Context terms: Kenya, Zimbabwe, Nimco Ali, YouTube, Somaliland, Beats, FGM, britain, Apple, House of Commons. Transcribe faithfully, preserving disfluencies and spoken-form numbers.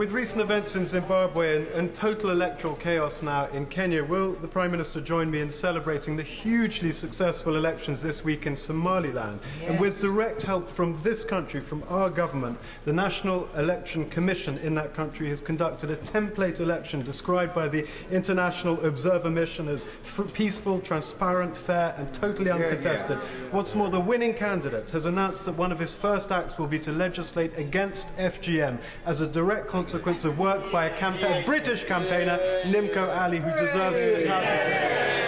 with recent events in Zimbabwe and, and total electoral chaos now in Kenya, will the Prime Minister join me in celebrating the hugely successful elections this week in Somaliland? Yes. And with direct help from this country, from our government, the National Election Commission in that country has conducted a template election described by the International Observer Mission as peaceful, transparent, fair and totally uncontested. Yeah, yeah. What's more, the winning candidate has announced that one of his first acts will be to legislate against F G M as a direct consequence of work by a, campa a British campaigner, Nimco Ali, who deserves this House of